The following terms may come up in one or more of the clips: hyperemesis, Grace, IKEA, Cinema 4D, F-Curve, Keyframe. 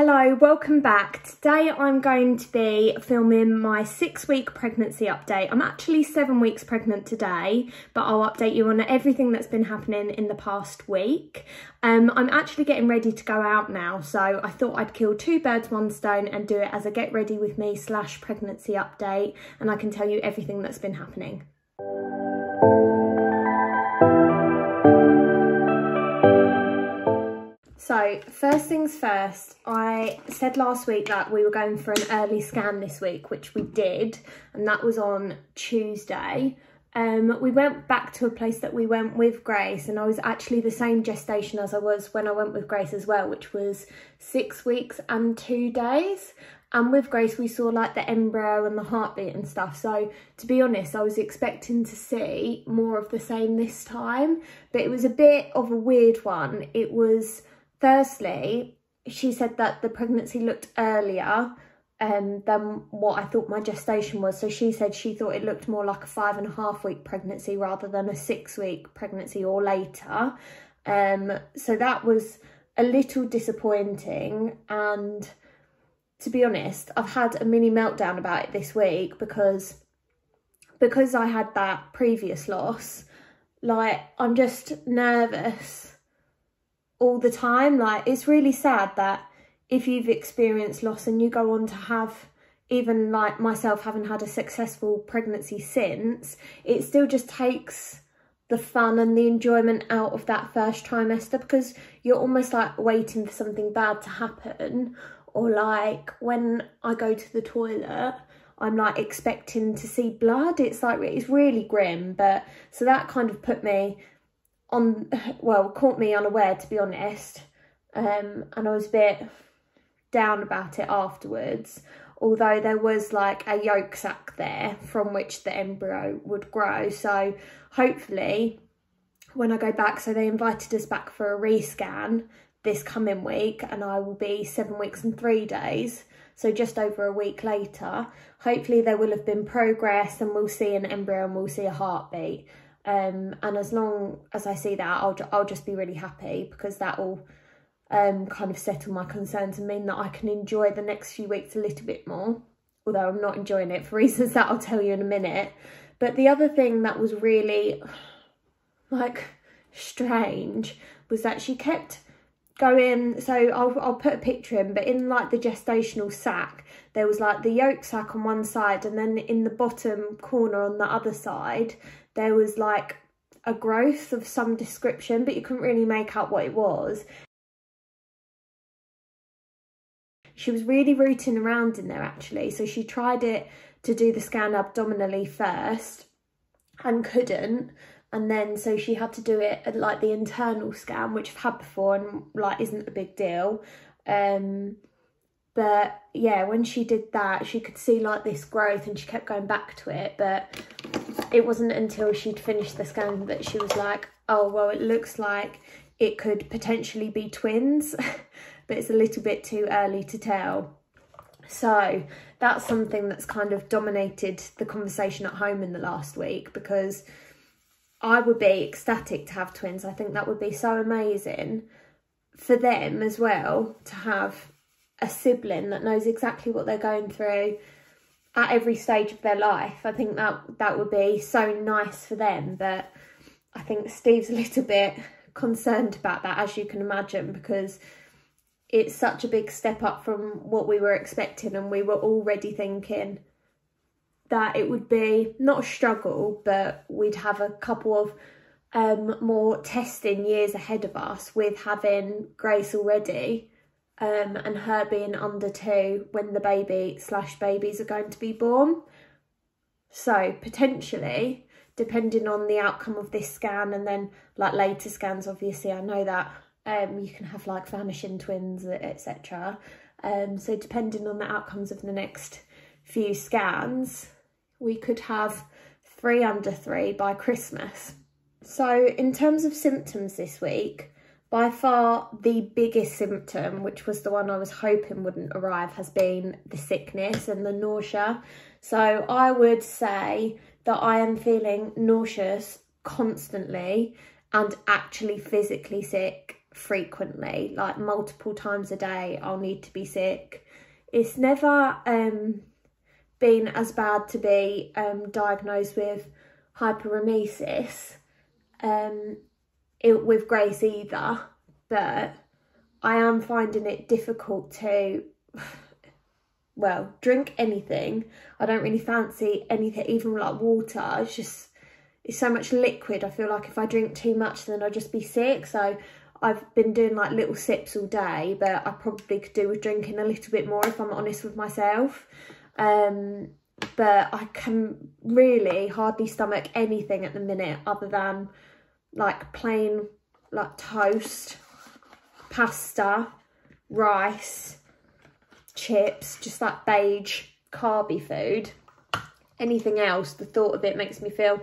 Hello, welcome back. Today I'm going to be filming my 6-week pregnancy update. I'm actually 7 weeks pregnant today, but I'll update you on everything that's been happening in the past week. I'm actually getting ready to go out now, so I thought I'd kill two birds, one stone and do it as a get ready with me / pregnancy update, and I can tell you everything that's been happening. So first things first, I said last week that we were going for an early scan this week, which we did, and that was on Tuesday. We went back to a place that we went with Grace, and I was actually the same gestation as I was when I went with Grace as well, which was 6 weeks and 2 days. And with Grace, we saw like the embryo and the heartbeat and stuff. So to be honest, I was expecting to see more of the same this time, but it was a bit of a weird one. It was... Firstly, she said that the pregnancy looked earlier than what I thought my gestation was. So she said she thought it looked more like a 5.5 week pregnancy rather than a 6 week pregnancy or later. So that was a little disappointing. And to be honest, I've had a mini meltdown about it this week because I had that previous loss. Like, I'm just nervous all the time. Like, it's really sad that if you've experienced loss and you go on to have, even like myself, haven't had a successful pregnancy since, it still just takes the fun and the enjoyment out of that first trimester, because you're almost like waiting for something bad to happen. Or like when I go to the toilet, I'm like expecting to see blood. It's like, it's really grim. But so that kind of put me on, well, caught me unaware, to be honest, and I was a bit down about it afterwards, although there was like a yolk sac there from which the embryo would grow. So hopefully when I go back, so they invited us back for a rescan this coming week, and I will be 7 weeks and 3 days, so just over a week later. Hopefully there will have been progress, and we'll see an embryo and we'll see a heartbeat. And as long as I see that, I'll just be really happy, because that will kind of settle my concerns and mean that I can enjoy the next few weeks a little bit more, although I'm not enjoying it for reasons that I'll tell you in a minute. But the other thing that was really like strange was that she kept going, so I'll put a picture in, but in like the gestational sac, there was like the yolk sac on one side, and then in the bottom corner on the other side, there was like a growth of some description, but you couldn't really make out what it was. She was really rooting around in there actually. So she tried it to do the scan abdominally first and couldn't. And then so she had to do it at like the internal scan, which I've had before and like isn't a big deal. But yeah, when she did that, she could see like this growth, and she kept going back to it, but it wasn't until she'd finished the scan that she was like, oh, well, it looks like it could potentially be twins, but it's a little bit too early to tell. So that's something that's kind of dominated the conversation at home in the last week, because I would be ecstatic to have twins. I think that would be so amazing for them as well, to have a sibling that knows exactly what they're going through at every stage of their life. I think that would be so nice for them, but I think Steve's a little bit concerned about that, as you can imagine, because it's such a big step up from what we were expecting, and we were already thinking that it would be not a struggle, but we'd have a couple of more testing years ahead of us with having Grace already. And her being under two when the baby/babies are going to be born. So potentially, depending on the outcome of this scan, and then like later scans, obviously I know that you can have like vanishing twins, etc. So depending on the outcomes of the next few scans, we could have 3 under 3 by Christmas. So in terms of symptoms this week, by far the biggest symptom, which was the one I was hoping wouldn't arrive, has been the sickness and the nausea. So I would say that I am feeling nauseous constantly and actually physically sick frequently, like multiple times a day I'll need to be sick. It's never been as bad to be diagnosed with hyperemesis with Grace either, but I am finding it difficult to, well, drink anything. I don't really fancy anything, even like water. It's just, it's so much liquid. I feel like if I drink too much, then I'll just be sick. So I've been doing like little sips all day, but I probably could do with drinking a little bit more if I'm honest with myself. But I can really hardly stomach anything at the minute other than like plain, like toast, pasta, rice, chips, just that beige carby food. Anything else, the thought of it makes me feel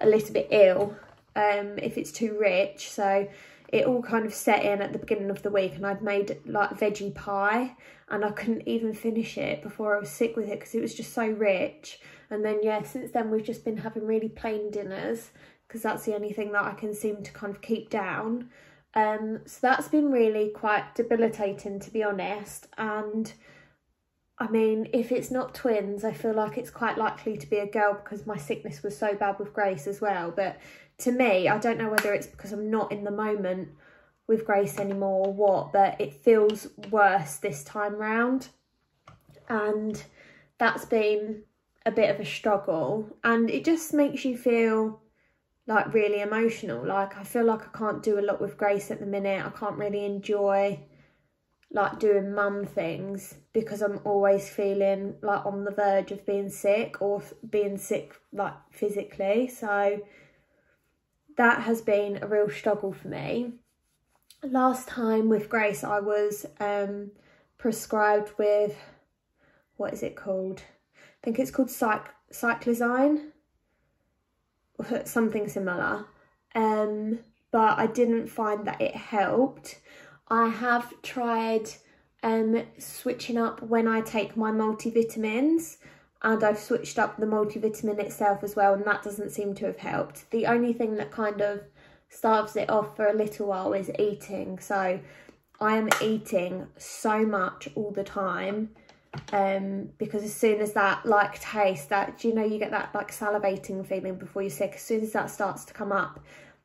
a little bit ill if it's too rich. So it all kind of set in at the beginning of the week, and I'd made like veggie pie and I couldn't even finish it before I was sick with it because it was just so rich. And then yeah, since then we've just been having really plain dinners because that's the only thing that I can seem to kind of keep down. So that's been really quite debilitating, to be honest. And I mean, if it's not twins, I feel like it's quite likely to be a girl because my sickness was so bad with Grace as well. But to me, I don't know whether it's because I'm not in the moment with Grace anymore or what, but it feels worse this time round. And that's been a bit of a struggle. And it just makes you feel like really emotional. Like I feel like I can't do a lot with Grace at the minute. I can't really enjoy like doing mum things because I'm always feeling like on the verge of being sick or being sick like physically. So that has been a real struggle for me. Last time with Grace I was prescribed with, what is it called? I think it's called cyclozine, something similar, but I didn't find that it helped. I have tried switching up when I take my multivitamins, and I've switched up the multivitamin itself as well, and that doesn't seem to have helped. The only thing that kind of starves it off for a little while is eating. So I am eating so much all the time because as soon as that like taste, that, you know, you get that like salivating feeling before you're sick, as soon as that starts to come up,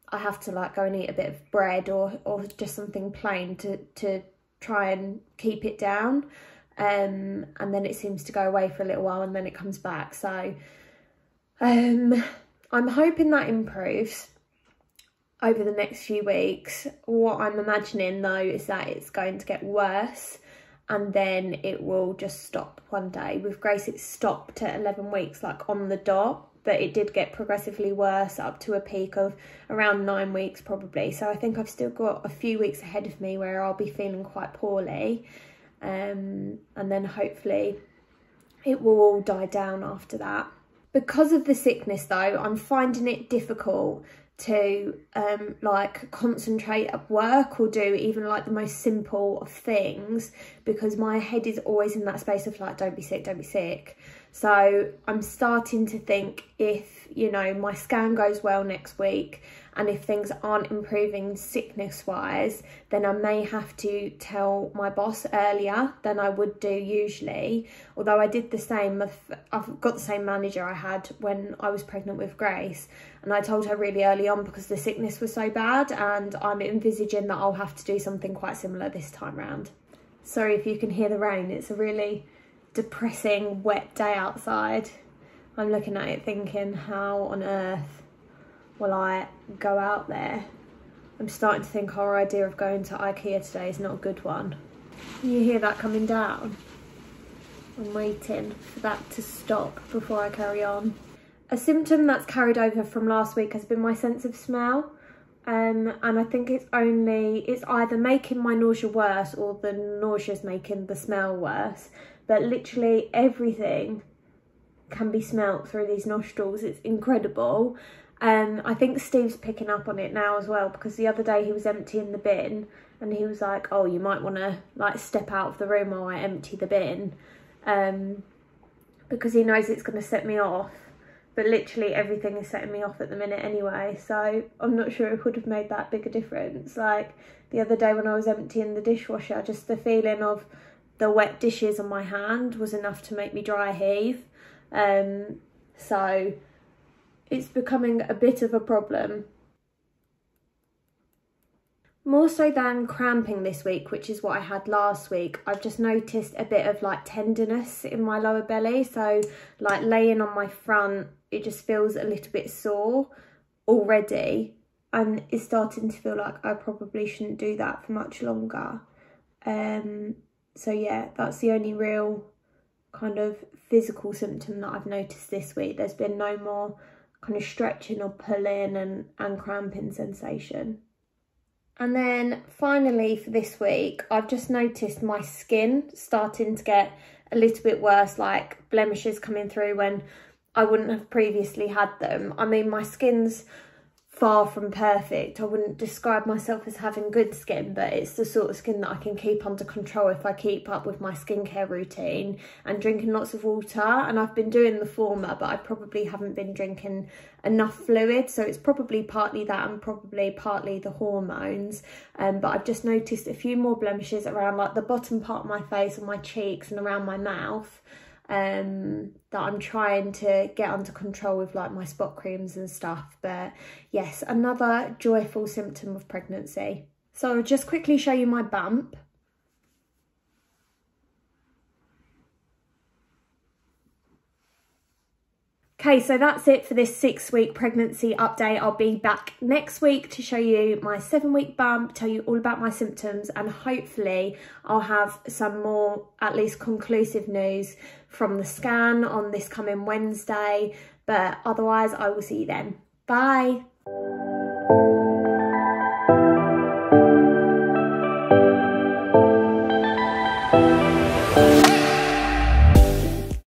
I have to like go and eat a bit of bread or just something plain to try and keep it down. And then it seems to go away for a little while and then it comes back. So I'm hoping that improves over the next few weeks. What I'm imagining though is that it's going to get worse and then it will just stop one day. With Grace it stopped at 11 weeks, like on the dot. But it did get progressively worse up to a peak of around 9 weeks probably. So I think I've still got a few weeks ahead of me where I'll be feeling quite poorly. And then hopefully it will all die down after that. Because of the sickness though, I'm finding it difficult to like concentrate at work or do even like the most simple of things because my head is always in that space of like, don't be sick, don't be sick. So I'm starting to think, if, you know, my scan goes well next week and if things aren't improving sickness wise, then I may have to tell my boss earlier than I would do usually. Although I did the same, I've got the same manager I had when I was pregnant with Grace, and I told her really early on because the sickness was so bad, and I'm envisaging that I'll have to do something quite similar this time round. Sorry if you can hear the rain, it's a really depressing wet day outside. I'm looking at it thinking, how on earth will I go out there? I'm starting to think our idea of going to IKEA today is not a good one. Can you hear that coming down? I'm waiting for that to stop before I carry on. A symptom that's carried over from last week has been my sense of smell. And I think it's either making my nausea worse or the nausea's making the smell worse. But literally everything can be smelt through these nostrils. It's incredible. I think Steve's picking up on it now as well, because the other day he was emptying the bin and he was like, oh, you might want to like step out of the room while I empty the bin, because he knows it's going to set me off. but literally everything is setting me off at the minute anyway, so I'm not sure it would have made that big a difference. Like the other day when I was emptying the dishwasher, just the feeling of the wet dishes on my hand was enough to make me dry heave. So it's becoming a bit of a problem. More so than cramping this week, which is what I had last week, I've just noticed a bit of like tenderness in my lower belly. So like laying on my front, it just feels a little bit sore already, and it's starting to feel like I probably shouldn't do that for much longer. So yeah, that's the only real kind of physical symptom that I've noticed this week. There's been no more kind of stretching or pulling and cramping sensation. And then finally for this week, I've just noticed my skin starting to get a little bit worse, like blemishes coming through when I wouldn't have previously had them. I mean, my skin's far from perfect. I wouldn't describe myself as having good skin, but it's the sort of skin that I can keep under control if I keep up with my skincare routine and drinking lots of water. And I've been doing the former, but I probably haven't been drinking enough fluid, so it's probably partly that and probably partly the hormones. But I've just noticed a few more blemishes around like the bottom part of my face and my cheeks and around my mouth, that I'm trying to get under control with like my spot creams and stuff. But yes, another joyful symptom of pregnancy. So I'll just quickly show you my bump. Okay, so that's it for this 6-week pregnancy update. I'll be back next week to show you my 7-week bump, tell you all about my symptoms, and hopefully I'll have some more, at least conclusive news from the scan on this coming Wednesday. But otherwise, I will see you then. Bye.